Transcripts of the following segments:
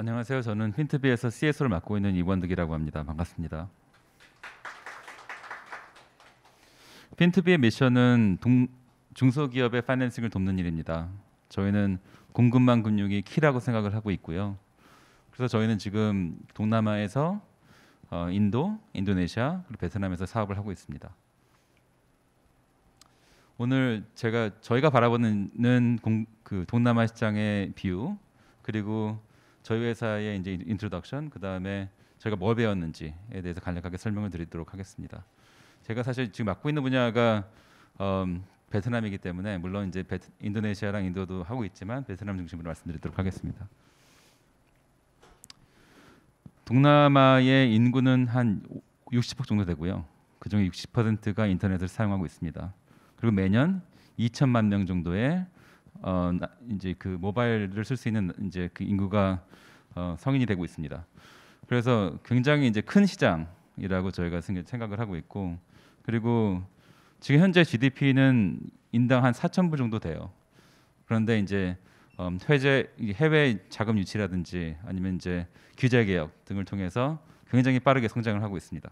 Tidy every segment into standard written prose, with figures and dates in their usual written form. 안녕하세요. 저는 핀투비에서 CSO를 맡고 있는 이원득이라고 합니다. 반갑습니다. 핀투비의 미션은 중소기업의 파이낸싱을 돕는 일입니다. 저희는 공급망 근육이 키라고 생각을 하고 있고요. 그래서 저희는 지금 동남아에서 인도, 인도네시아, 그리고 베트남에서 사업을 하고 있습니다. 오늘 저희가 바라보는 동남아 시장의 비유, 그리고 저희 회사의 이제 인트로덕션, 그 다음에 저희가 뭘 배웠는지에 대해서 간략하게 설명을 드리도록 하겠습니다. 제가 사실 지금 맡고 있는 분야가 베트남이기 때문에 물론 이제 인도네시아랑 인도도 하고 있지만 베트남 중심으로 말씀드리도록 하겠습니다. 동남아의 인구는 한 60억 정도 되고요. 그중에 60%가 인터넷을 사용하고 있습니다. 그리고 매년 2천만 명 정도의 이제 그 모바일을 쓸 수 있는 이제 그 인구가 성인이 되고 있습니다. 그래서 굉장히 이제 큰 시장이라고 저희가 생각을 하고 있고, 그리고 지금 현재 GDP는 인당 한 4,000불 정도 돼요. 그런데 이제 해외 자금 유치라든지 아니면 이제 규제 개혁 등을 통해서 굉장히 빠르게 성장을 하고 있습니다.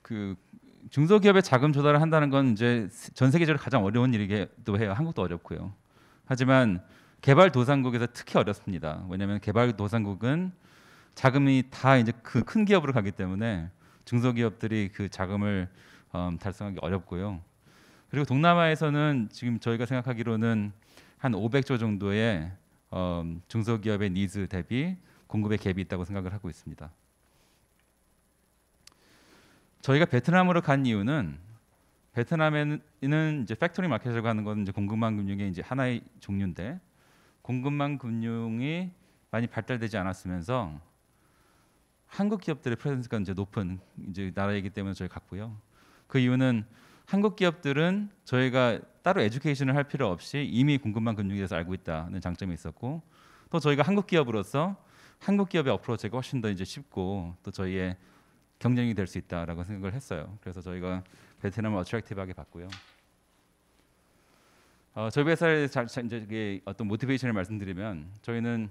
그 중소기업에 자금 조달을 한다는 건 이제 전 세계적으로 가장 어려운 일이기도 해요. 한국도 어렵고요. 하지만 개발도상국에서 특히 어렵습니다. 왜냐하면 개발도상국은 자금이 다 이제 그 큰 기업으로 가기 때문에 중소기업들이 그 자금을 달성하기 어렵고요. 그리고 동남아에서는 지금 저희가 생각하기로는 한 500조 정도의 중소기업의 니즈 대비 공급의 갭이 있다고 생각을 하고 있습니다. 저희가 베트남으로 간 이유는 베트남에는 이제 팩토리 마켓이라고 하는 건 이제 공급망 금융의 이제 하나의 종류인데, 공급망 금융이 많이 발달되지 않았으면서 한국 기업들의 프레젠스가 이제 높은 이제 나라이기 때문에 저희 갔고요. 그 이유는 한국 기업들은 저희가 따로 에듀케이션을 할 필요 없이 이미 공급망 금융에 대해서 알고 있다는 장점이 있었고, 또 저희가 한국 기업으로서 한국 기업의 어프로치가 훨씬 더 이제 쉽고 또 저희의 경쟁이 될 수 있다라고 생각을 했어요. 그래서 저희가 베트남을 어트랙티브하게 봤고요. 저희 회사의 이제 어떤 모티베이션을 말씀드리면, 저희는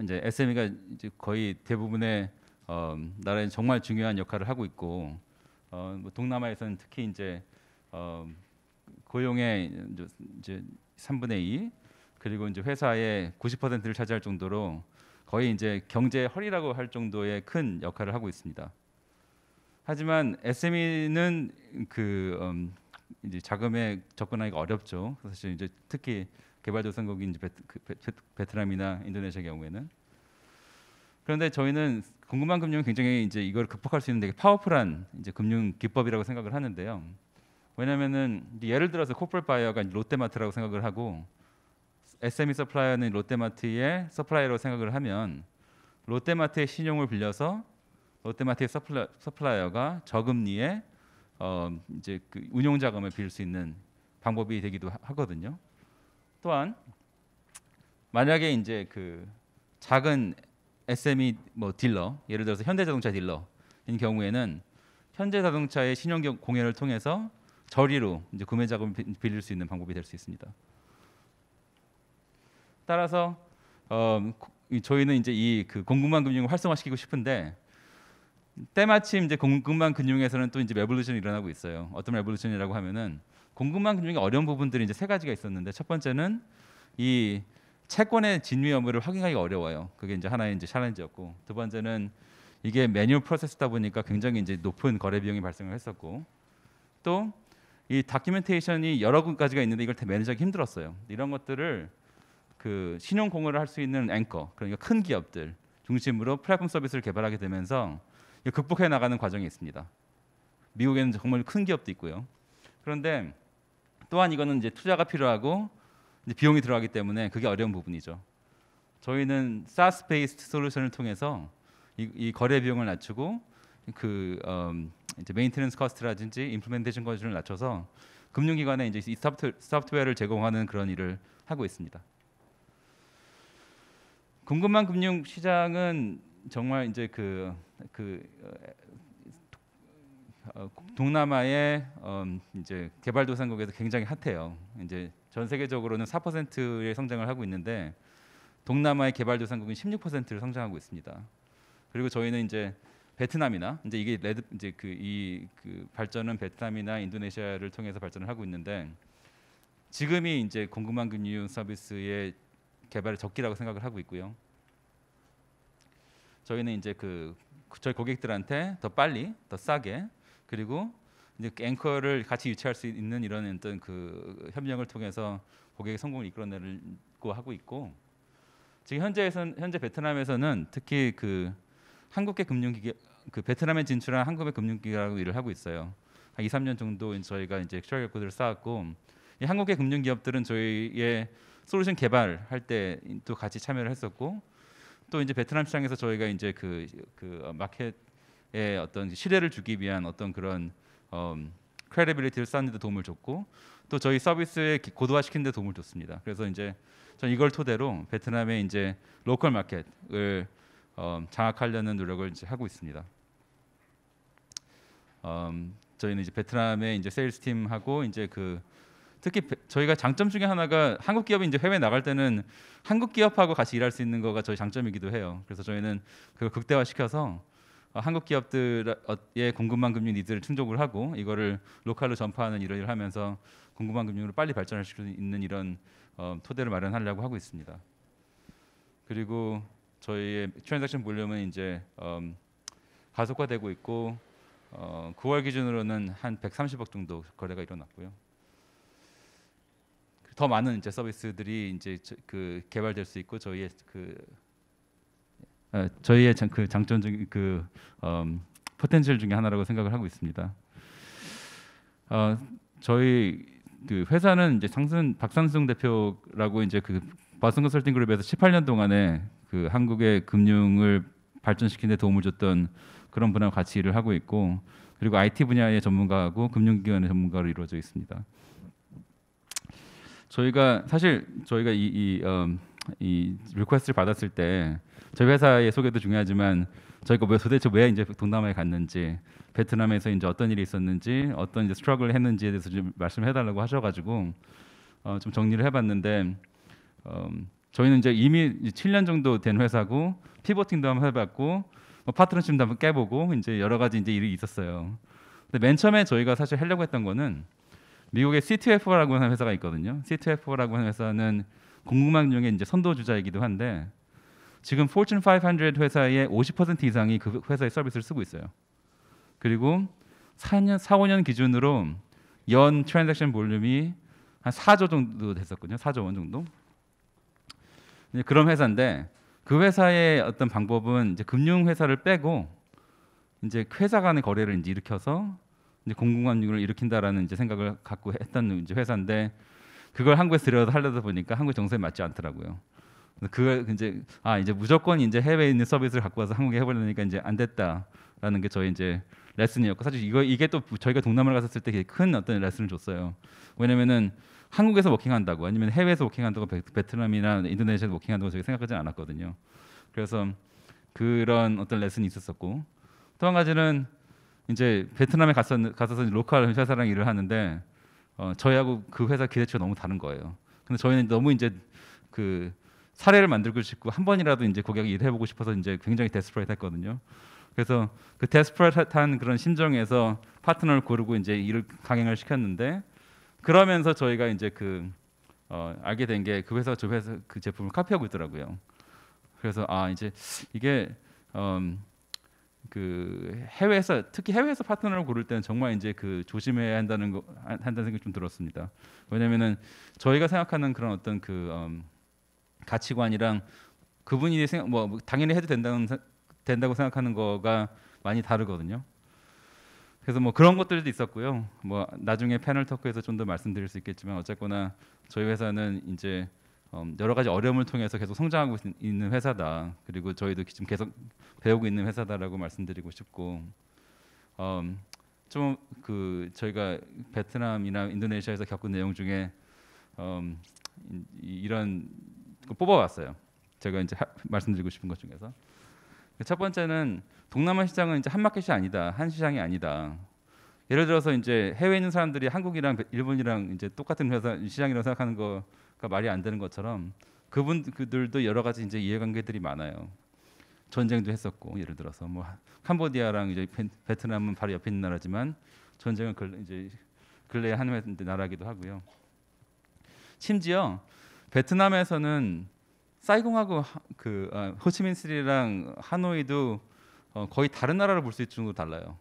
이제 SME가 이제 거의 대부분의 나라에 정말 중요한 역할을 하고 있고, 뭐 동남아에서는 특히 이제 고용의 이제 3분의 2, 그리고 이제 회사의 90%를 차지할 정도로 거의 이제 경제의 허리라고 할 정도의 큰 역할을 하고 있습니다. 하지만 SME는 이제 자금에 접근하기가 어렵죠. 사실 이제 특히 개발도상국인 이제 베트남이나 인도네시아의 경우에는. 그런데 저희는 공급망 금융은 굉장히 이제 이걸 극복할 수 있는 되게 파워풀한 이제 금융 기법이라고 생각을 하는데요. 왜냐하면은 예를 들어서 코퍼레이트 바이어가 롯데마트라고 생각을 하고, SME 서플라이어는 롯데마트의 서플라이어로 생각을 하면 롯데마트의 신용을 빌려서 롯데마트의 서플라이어가 저금리에 이제 그 운용 자금을 빌릴 수 있는 방법이 되기도 하거든요. 또한 만약에 이제 그 작은 SME 뭐 딜러, 예를 들어서 현대자동차 딜러인 경우에는 현대자동차의 신용 공여를 통해서 저리로 이제 구매 자금을 빌릴 수 있는 방법이 될 수 있습니다. 따라서 저희는 이제 이 그 공급망 금융을 활성화시키고 싶은데, 때마침 이제 공급망 금융에서는 또 이제 레볼루션이 일어나고 있어요. 어떤 레볼루션이라고 하면은 공급망 금융의 어려운 부분들이 이제 세 가지가 있었는데, 첫 번째는 이 채권의 진위 여부를 확인하기가 어려워요. 그게 이제 하나의 이제 챌린지였고, 두 번째는 이게 매뉴얼 프로세스다 보니까 굉장히 이제 높은 거래 비용이 발생을 했었고, 또 이 다큐멘테이션이 여러 가지가 있는데 이걸 다 매니저하기 힘들었어요. 이런 것들을 그 신용 공여를 할 수 있는 앵커, 그러니까 큰 기업들 중심으로 플랫폼 서비스를 개발하게 되면서 극복해 나가는 과정이 있습니다. 미국에는 정말 큰 기업도 있고요. 그런데 또한 이거는 이제 투자가 필요하고 이제 비용이 들어가기 때문에 그게 어려운 부분이죠. 저희는 SaaS 베이스드 솔루션을 통해서 이 거래 비용을 낮추고 그 이제 메인테넌스 코스트라든지 임플리멘테이션 코스트를 낮춰서 금융기관에 이제 이 소프트웨어를 제공하는 그런 일을 하고 있습니다. 공급망 금융 시장은 정말 이제 동남아의 이제 개발도상국에서 굉장히 핫해요. 이제 전 세계적으로는 4%의 성장을 하고 있는데 동남아의 개발도상국은 16%를 성장하고 있습니다. 그리고 저희는 이제 베트남이나 이제 이게 레드 이제 그 발전은 베트남이나 인도네시아를 통해서 발전을 하고 있는데 지금이 이제 공급망 금융 서비스의 개발의 적기라고 생각을 하고 있고요. 저희는 이제 그 저희 고객들한테 더 빨리, 더 싸게 그리고 이제 앵커를 같이 유치할 수 있는 이런 어떤 그 협력을 통해서 고객의 성공을 이끌어내려고 하고 있고 지금 현재 베트남에서는 특히 그 한국계 금융기계 그 베트남에 진출한 한국의 금융기관하고 일을 하고 있어요. 한 2, 3년 정도 저희가 이제 트랙 레코드를 쌓았고 이 한국계 금융기업들은 저희의 솔루션 개발할 때 또 같이 참여를 했었고 또 이제 베트남 시장에서 저희가 이제 그 마켓에 어떤 신뢰를 주기 위한 어떤 그런 크레디빌리티를 쌓는 데 도움을 줬고 또 저희 서비스에 고도화시키는 데 도움을 줬습니다. 그래서 이제 전 이걸 토대로 베트남의 이제 로컬 마켓을 장악하려는 노력을 이제 하고 있습니다. 저희는 이제 베트남의 이제 세일스 팀하고 이제 그 특히 저희가 장점 중에 하나가 한국 기업이 이제 해외 나갈 때는 한국 기업하고 같이 일할 수 있는 거가 저희 장점이기도 해요. 그래서 저희는 그걸 극대화시켜서 한국 기업들의 공급망 금융 니즈를 충족을 하고 이거를 로컬로 전파하는 이런 일을 하면서 공급망 금융으로 빨리 발전할 수 있는 이런 토대를 마련하려고 하고 있습니다. 그리고 저희의 트랜잭션 볼륨은 이제 가속화되고 있고 9월 기준으로는 한 130억 정도 거래가 일어났고요. 더 많은 이제 서비스들이 이제 그 개발될 수 있고 저희의 그 장점 중 그 포텐셜 중에 하나라고 생각을 하고 있습니다. 저희 그 회사는 이제 박상승 대표라고 이제 그 바슨 컨설팅 그룹에서 18년 동안에 그 한국의 금융을 발전시키는 데 도움을 줬던 그런 분야와 같이 일을 하고 있고 그리고 IT 분야의 전문가하고 금융기관의 전문가로 이루어져 있습니다. 저희가 이 리퀘스트를 받았을 때 저희 회사의 소개도 중요하지만 저희가 도대체 왜 이제 동남아에 갔는지 베트남에서 이제 어떤 일이 있었는지 어떤 이제 스트러글을 했는지에 대해서 좀 말씀해달라고 하셔가지고 좀 정리를 해봤는데 저희는 이제 이미 7년 정도 된 회사고 피보팅도 한번 해봤고 파트너십도 한번 깨보고 이제 여러 가지 이제 일이 있었어요. 근데 맨 처음에 저희가 사실 하려고 했던 거는 미국의 CTF라고 하는 회사가 있거든요. CTF라고 하는 회사는 공급망 중에 이제 선도주자이기도 한데 지금 포춘 500 회사의 50% 이상이 그 회사의 서비스를 쓰고 있어요. 그리고 4, 5년 기준으로 연 트랜잭션 볼륨이 한 4조 정도 됐었거든요. 4조 원 정도. 그런 회사인데 그 회사의 어떤 방법은 이제 금융 회사를 빼고 이제 회사 간의 거래를 이제 일으켜서 이제 공공감융을 일으킨다라는 이제 생각을 갖고 했던 이제 회사인데 그걸 한국에서 들여다보려다 보니까 한국 정서에 맞지 않더라고요. 그걸 이제 이제 무조건 이제 해외에 있는 서비스를 갖고 와서 한국에 해보려니까 이제 안 됐다라는 게 저희 이제 레슨이었고 사실 이게 또 저희가 동남아를 갔었을 때 큰 어떤 레슨을 줬어요. 왜냐면은 한국에서 워킹한다고 아니면 해외에서 워킹한다고 베트남이나 인도네시아에서 워킹한다고 저희 생각하지 않았거든요. 그래서 그런 어떤 레슨이 있었었고 또 한 가지는 이제 베트남에 가서 로컬 회사랑 일을 하는데 저희하고 그 회사 기대치가 너무 다른 거예요. 근데 저희는 너무 이제 그 사례를 만들고 싶고 한 번이라도 이제 고객이 일해보고 싶어서 이제 굉장히 데스퍼레이트했거든요. 그래서 그 데스퍼레이트한 그런 심정에서 파트너를 고르고 이제 일을 강행을 시켰는데 그러면서 저희가 이제 알게 된 게 그 회사가 저 회사 그 제품을 카피하고 있더라고요. 그래서 이제 이게 그 해외에서 특히 해외에서 파트너를 고를 때는 정말 이제 그 조심해야 한다는 생각이 좀 들었습니다. 왜냐면은 저희가 생각하는 그런 어떤 그 가치관이랑 그분이 당연히 해도 된다고 생각하는 거가 많이 다르거든요. 그래서 그런 것들도 있었고요. 나중에 패널 토크에서 좀 더 말씀드릴 수 있겠지만 어쨌거나 저희 회사는 이제 여러 가지 어려움을 통해서 계속 성장하고 있는 회사다. 그리고 저희도 지금 계속 배우고 있는 회사다라고 말씀드리고 싶고, 좀 그 저희가 베트남이나 인도네시아에서 겪은 내용 중에 이런 거 뽑아왔어요. 제가 이제 말씀드리고 싶은 것 중에서 첫 번째는 동남아 시장은 이제 한 마켓이 아니다, 한 시장이 아니다. 예를 들어서 이제 해외에 있는 사람들이 한국이랑 일본이랑 이제 똑같은 회사 시장이라고 생각하는 거가 말이 안 되는 것처럼 그분들도 여러 가지 이제 이해관계들이 많아요. 전쟁도 했었고, 예를 들어서 뭐 캄보디아랑 이제 베트남은 바로 옆에 있는 나라지만 전쟁은 근래에 한 나라기도 하고요. 심지어 베트남에서는 사이공하고 호치민시티랑 하노이도 거의 다른 나라로 볼 수 있을 정도로 달라요.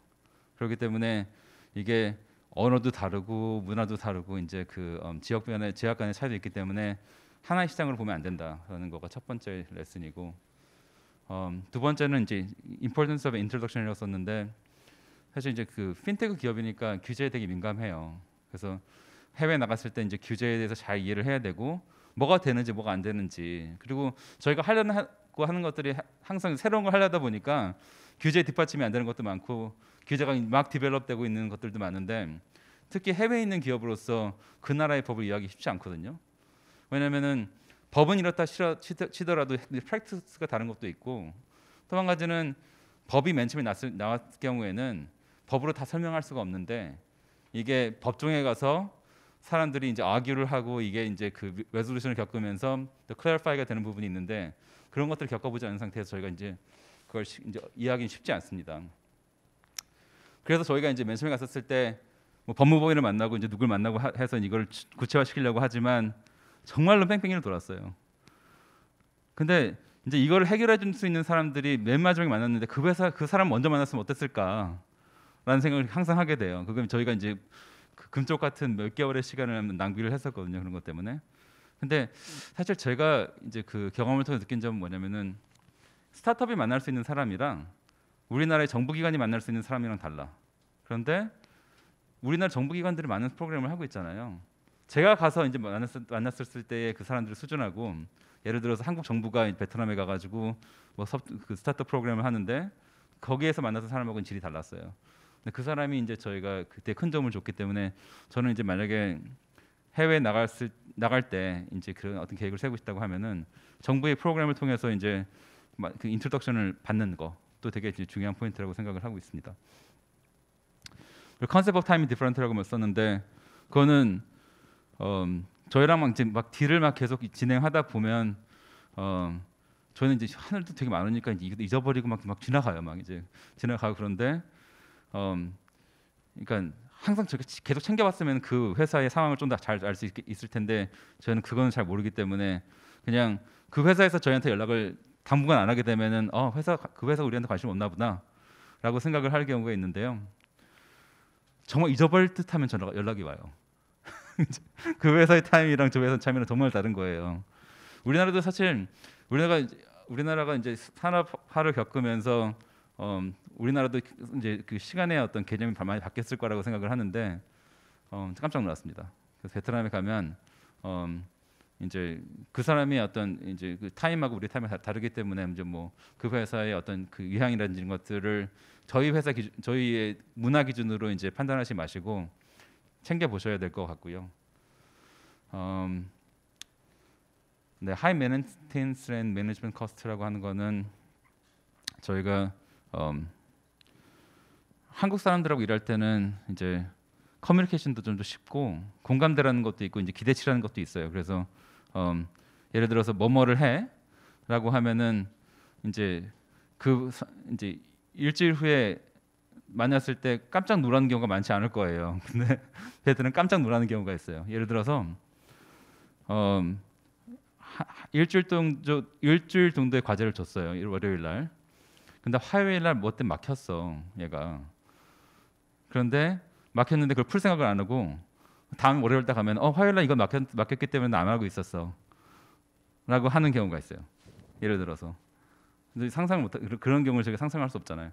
그렇기 때문에 이게 언어도 다르고 문화도 다르고 이제 그 지역 간의 차이도 있기 때문에 하나의 시장으로 보면 안 된다라는 거가 첫 번째 레슨이고, 두 번째는 이제 importance of introduction이라고 썼는데, 사실 이제 그 핀테크 기업이니까 규제에 되게 민감해요. 그래서 해외 나갔을 때 이제 규제에 대해서 잘 이해를 해야 되고, 뭐가 되는지 뭐가 안 되는지, 그리고 저희가 하려고 하는 것들이 항상 새로운 걸 하려다 보니까 규제에 뒷받침이 안 되는 것도 많고 규제가 막 디벨롭되고 있는 것들도 많은데, 특히 해외에 있는 기업으로서 그 나라의 법을 이해하기 쉽지 않거든요. 왜냐하면은 법은 이렇다 치더라도 프랙티스가 다른 것도 있고, 또 한 가지는 법이 맨 처음에 나왔을 경우에는 법으로 다 설명할 수가 없는데, 이게 법정에 가서 사람들이 이제 아규를 하고 이게 이제 그 레졸루션을 겪으면서 또 클래리파이가 되는 부분이 있는데, 그런 것들을 겪어보지 않은 상태에서 저희가 이제 그걸 이제 이해하기는 쉽지 않습니다. 그래서 저희가 이제 맨 처음에 갔었을 때 뭐 법무법인을 만나고 이제 누굴 만나고 해서 이걸 구체화시키려고 하지만 정말로 뺑뺑이를 돌았어요. 근데 이제 이걸 해결해 줄 수 있는 사람들이 맨 마지막에 만났는데 그 사람 먼저 만났으면 어땠을까라는 생각을 항상 하게 돼요. 그건 저희가 이제 금쪽 같은 몇 개월의 시간을 낭비를 했었거든요, 그런 것 때문에. 근데 사실 제가 이제 그 경험을 통해 느낀 점은 뭐냐면은, 스타트업이 만날 수 있는 사람이랑 우리나라의 정부기관이 만날 수 있는 사람이랑 달라. 그런데 우리나라 정부기관들이 많은 프로그램을 하고 있잖아요. 제가 가서 이제 만났을 때의 그 사람들을 수준하고, 예를 들어서 한국 정부가 베트남에 가가지고 뭐 그 스타트업 프로그램을 하는데 거기에서 만났던 사람하고는 질이 달랐어요. 근데 그 사람이 이제 저희가 그때 큰 점을 줬기 때문에, 저는 이제 만약에 해외 나갈 때 이제 그런 어떤 계획을 세우고 싶다고 하면은 정부의 프로그램을 통해서 이제 그 인트로덕션을 받는 것도 되게 중요한 포인트라고 생각을 하고 있습니다. 컨셉 오브 타임이 디퍼런트라고 썼는데, 그거는 저희랑 막 딜을 막 계속 진행하다 보면 저는 이제 하늘도 되게 많으니까 이제 잊어버리고 막 지나가요, 막 이제 지나가고. 그런데 그러니까 항상 계속 챙겨봤으면 그 회사의 상황을 좀 더 잘 알 수 있을 텐데, 저는 그건 잘 모르기 때문에 그냥 그 회사에서 저희한테 연락을 당분간 안 하게 되면은 그 회사 우리한테 관심 없나 보다라고 생각을 할 경우가 있는데요. 정말 잊어버릴 듯하면 연락이 와요. 그 회사의 타임이랑 저 회사 타임이랑 정말 다른 거예요. 우리나라도 사실 우리나라가 이제 산업화를 겪으면서 우리나라도 이제 그 시간의 어떤 개념이 많이 바뀌었을 거라고 생각을 하는데 깜짝 놀랐습니다. 그래서 베트남에 가면 이제 그 사람이 어떤 이제 그 타임하고 우리 타임이 다르기 때문에 이제 뭐 그 회사의 어떤 그 유향이라든지 이런 것들을 저희의 문화 기준으로 이제 판단하지 마시고 챙겨 보셔야 될 것 같고요. 네, 하이 메인텐스 앤 매니지먼트 코스트라고 하는 거는 저희가 한국 사람들하고 일할 때는 이제 커뮤니케이션도 좀 더 쉽고 공감대라는 것도 있고 이제 기대치라는 것도 있어요. 그래서 예를 들어서 뭐뭐를 해라고 하면은 이제 이제 일주일 후에 만났을 때 깜짝 놀라는 경우가 많지 않을 거예요. 근데 걔들은 깜짝 놀라는 경우가 있어요. 예를 들어서 일주일 정도의 과제를 줬어요, 월요일 날. 근데 화요일 날 뭐 때문에 막혔어, 얘가. 그런데 막혔는데 그걸 풀 생각을 안 하고 다음 월요일 때 가면 화요일 날 이거 막혔기 때문에 안 하고 있었어 라고 하는 경우가 있어요, 예를 들어서. 그런 경우를 제가 상상할 수 없잖아요.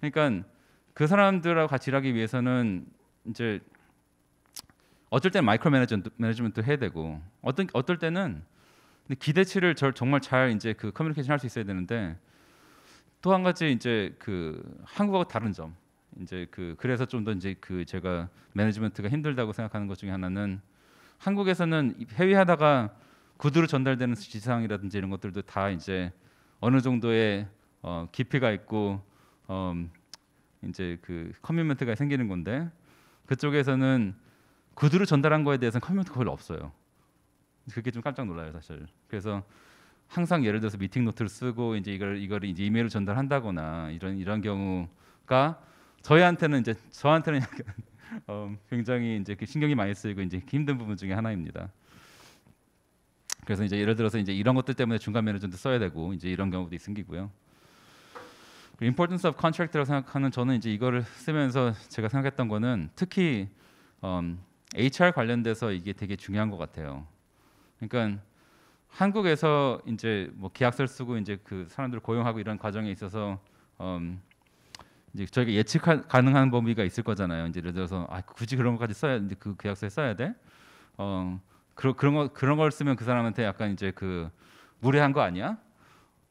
그러니까 그 사람들하고 같이 일하기 위해서는 이제 어쩔 때는 마이크로 매니지먼트 해야 되고, 어떨 때는 기대치를 정말 잘 이제 그 커뮤니케이션 할 수 있어야 되는데, 또 한 가지 이제 그 한국하고 다른 점, 이제 그래서 좀 더 이제 그 제가 매니지먼트가 힘들다고 생각하는 것 중에 하나는, 한국에서는 회의하다가 구두로 전달되는 지시사항이라든지 이런 것들도 다 이제 어느 정도의 깊이가 있고 이제 그 커미트먼트가 생기는 건데, 그쪽에서는 그대로 전달한 거에 대해서는 커뮤니티가 별로 없어요. 그게 좀 깜짝 놀라요, 사실. 그래서 항상 예를 들어서 미팅 노트를 쓰고 이제 이걸 이제 이메일로 전달한다거나 이런 경우가 저한테는 약간 굉장히 이제 신경이 많이 쓰이고 이제 힘든 부분 중에 하나입니다. 그래서 이제 예를 들어서 이제 이런 것들 때문에 중간 매니저도 써야 되고 이제 이런 경우도 생기고요. Importance of Contract라고 생각하는 저는 이제 이거를 쓰면서 제가 생각했던 거는 특히 HR 관련돼서 이게 되게 중요한 것 같아요. 그러니까 한국에서 이제 뭐 계약서를 쓰고 이제 그 사람들을 고용하고 이런 과정에 있어서 이제 저희가 예측 가능한 범위가 있을 거잖아요. 이제 예를 들어서 굳이 그런 것까지 써야 그 계약서에 써야 돼? 그런 걸 쓰면 그 사람한테 약간 이제 그 무례한 거 아니야?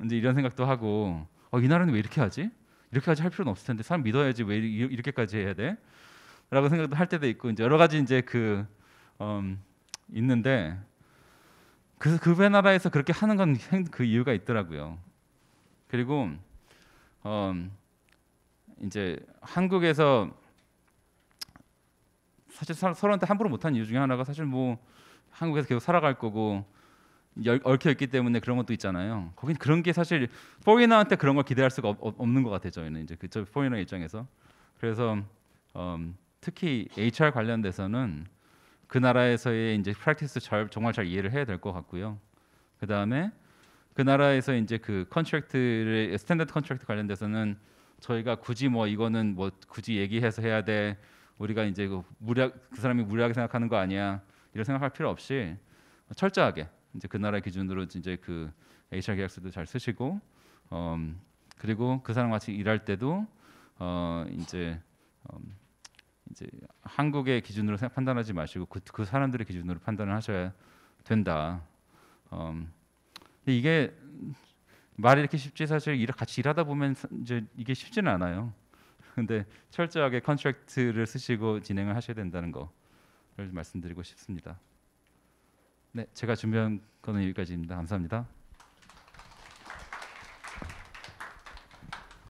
이제 이런 생각도 하고 이 나라는 왜 이렇게 하지? 이렇게까지 할 필요는 없을 텐데 사람 믿어야지 왜 이렇게까지 해야 돼? 라고 생각도 할 때도 있고 이제 여러 가지 이제 그 있는데 그 나라에서 그렇게 하는 건 그 이유가 있더라고요. 그리고 이제 한국에서 사실 서로한테 함부로 못한 이유 중에 하나가 사실 뭐 한국에서 계속 살아갈 거고 얽혀 있기 때문에 그런 것도 있잖아요. 거긴 그런 게 사실 포리너한테 그런 걸 기대할 수가 없는 것 같아요. 저희는 이제 그 포리너 입장에서. 그래서 특히 HR 관련돼서는 그 나라에서의 이제 프랙티스 정말 잘 이해를 해야 될 것 같고요. 그 다음에 그 나라에서 이제 그 컨트랙트의 스탠다드 컨트랙트 관련돼서는 저희가 굳이 뭐 이거는 뭐 굳이 얘기해서 해야 돼. 우리가 이제 그 사람이 무리하게 생각하는 거 아니야. 이런 생각할 필요 없이 철저하게 이제 그 나라 기준으로 이제 그 HR 계약서도 잘 쓰시고 그리고 그 사람 같이 일할 때도 이제 한국의 기준으로 판단하지 마시고 그 사람들의 기준으로 판단을 하셔야 된다. 근데 이게 말이 이렇게 쉽지 사실 같이 일하다 보면 이제 이게 쉽지는 않아요. 근데 철저하게 컨트랙트를 쓰시고 진행을 하셔야 된다는 거를 말씀드리고 싶습니다. 네, 제가 준비한 거는 여기까지입니다. 감사합니다.